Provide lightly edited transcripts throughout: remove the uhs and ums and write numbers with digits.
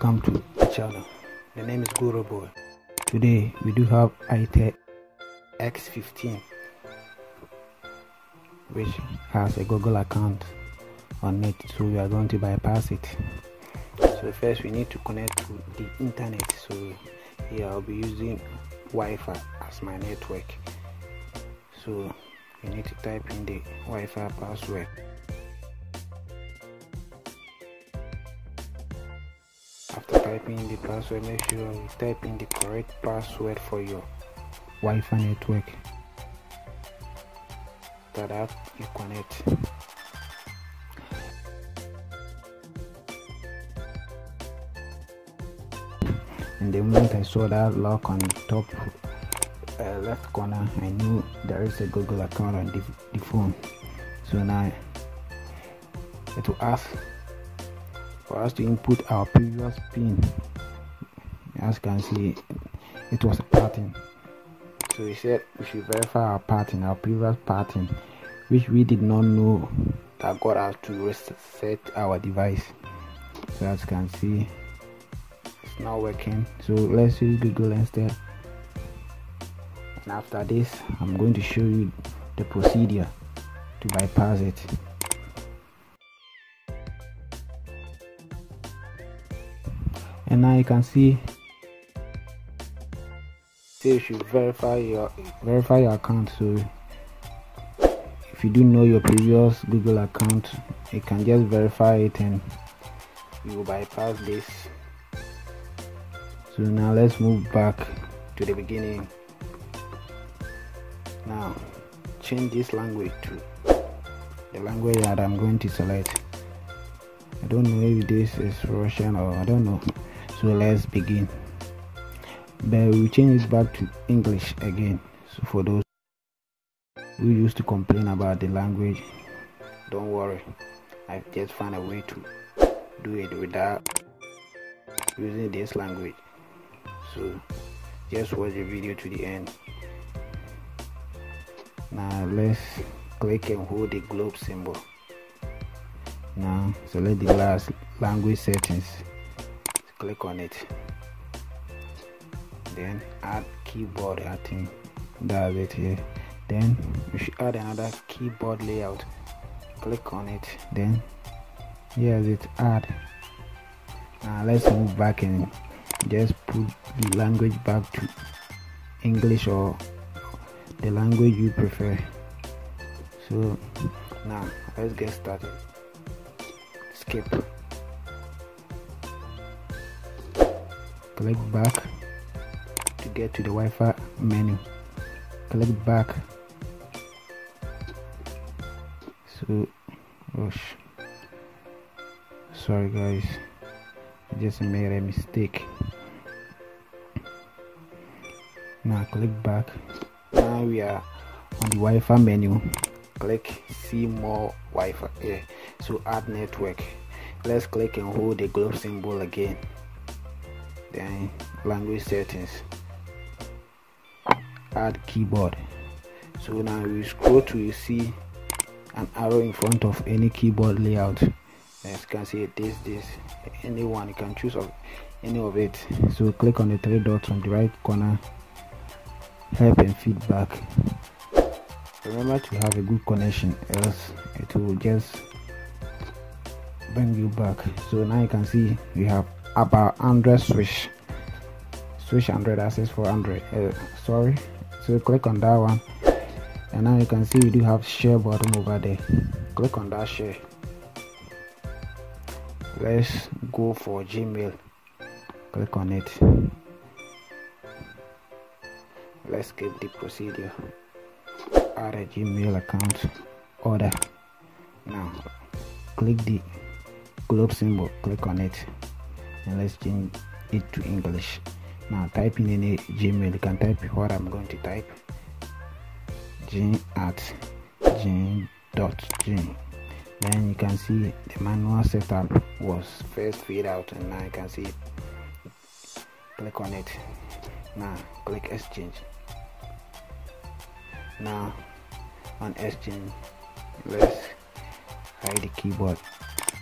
Welcome to the channel. My name is Guru Bwoy. Today we do have Itel S15, which has a Google account on it, so we are going to bypass it. So first we need to connect to the internet. So here I'll be using Wi-Fi as my network, so you need to type in the Wi-Fi password. After typing in the password, make sure you type in the correct password for your Wi-Fi network. After that, you connect. In the moment I saw that lock on the top left corner, I knew there is a Google account on the phone. So now it will ask for us to input our previous pin. As you can see, it was a pattern, so we said we should verify our pattern, our previous pattern, which we did not know that got us to reset our device. So as you can see, it's not working, so let's use Google instead. And after this, I'm going to show you the procedure to bypass it. And now you can see, say you should verify your account. So if you do know your previous Google account, you can just verify it and you will bypass this. So now let's move back to the beginning. Now change this language to the language that I'm going to select. I don't know if this is Russian or I don't know. So let's begin, but we'll change it back to English again. So for those who used to complain about the language, don't worry, I've just found a way to do it without using this language. So just watch the video to the end. Now let's click and hold the globe symbol. Now select the last language settings, click on it, then add keyboard. I think that's it here. Then you should add another keyboard layout, click on it, then here's it, add. Now let's move back and just put the language back to English or the language you prefer. So now let's get started. Skip, click back to get to the Wi-Fi menu, click back. So sorry guys, I just made a mistake. Now click back. Now we are on the Wi-Fi menu, click see more Wi-Fi. Yeah, so add network. Let's click and hold the globe symbol again, then language settings, add keyboard. So now you scroll to, you see an arrow in front of any keyboard layout. As you can see, this anyone, you can choose of any of it. So click on the three dots on the right corner, help and feedback. Remember to have a good connection, else it will just bring you back. So now you can see we have about 100 switch 100 access for 100. So click on that one, and now you can see we do have share button over there. Click on that share. Let's go for Gmail, click on it. Let's skip the procedure, add a Gmail account, order. Now click the globe symbol, click on it, and let's change it to English. Now type in any Gmail, you can type what I'm going to type, gene@gene.gene. Then you can see the manual setup was first filled out, and now you can see it. Click on it. Now click exchange. Now on exchange, let's hide the keyboard,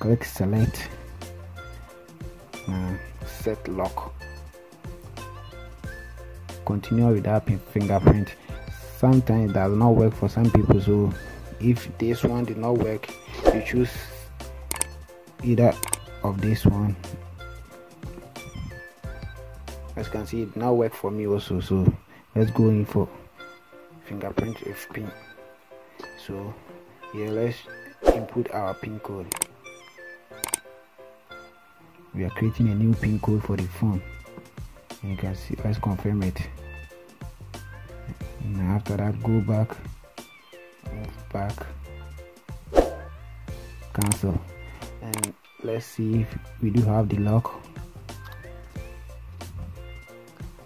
click select. set lock. Continue without fingerprint. Sometimes it does not work for some people, so if this one did not work, you choose either of this one. As you can see, it did not work for me also, so let's go in for fingerprint with pin. So here, let's input our pin code. We are creating a new pin code for the phone, and you can see, let's confirm it. And after that, go back, move back, cancel, and let's see if we do have the lock.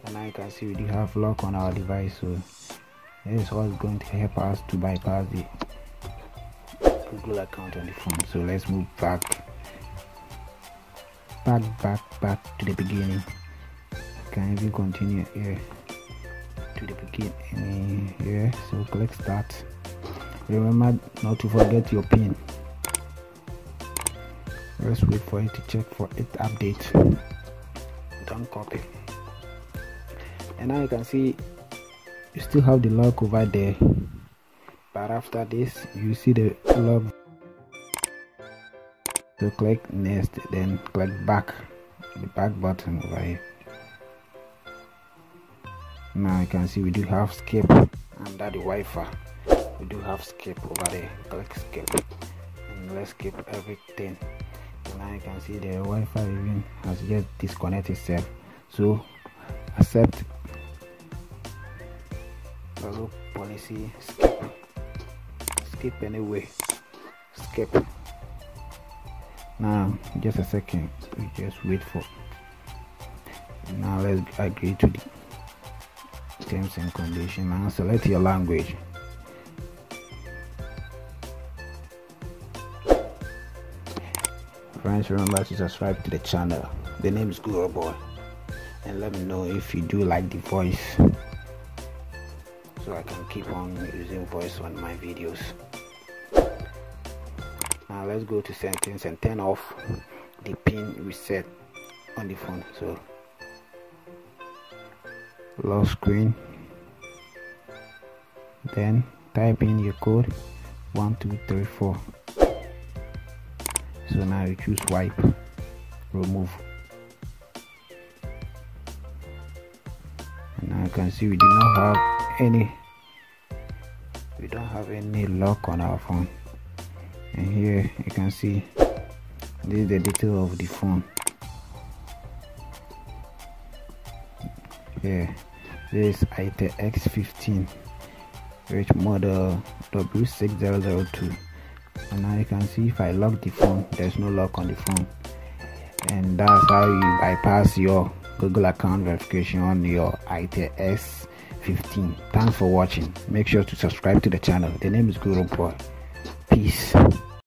And now you can see we do have lock on our device, so this is what's going to help us to bypass the Google account on the phone. So let's move back to the beginning. Can even continue here to the beginning here. So click start. Remember not to forget your pin. Let's wait for it to check for it update. Don't copy. And now you can see you still have the lock over there, but after this you see the lock. So click next, then click back, the back button over here. Now you can see we do have skip under the Wi-Fi. We do have skip over there. Click skip, and let's skip everything. So now you can see the Wi-Fi even has just disconnected itself. So accept Google policy, skip, skip anyway, skip. Now just a second, we just wait for. Now let's agree to the terms and conditions. Now select your language. Friends, remember to subscribe to the channel. The name is Guru Bwoy, and let me know if you do like the voice, so I can keep on using voice on my videos. Now let's go to settings and turn off the pin reset on the phone. So lock screen, then type in your code 1234. So now you choose wipe, remove, and now you can see we did not have any, we don't have any lock on our phone. And here you can see this is the detail of the phone. Yeah, this is Itel S15, which model W6002. And now you can see if I lock the phone, there's no lock on the phone. And that's how you bypass your Google account verification on your Itel S15. Thanks for watching. Make sure to subscribe to the channel. The name is Guru Bwoy. Peace.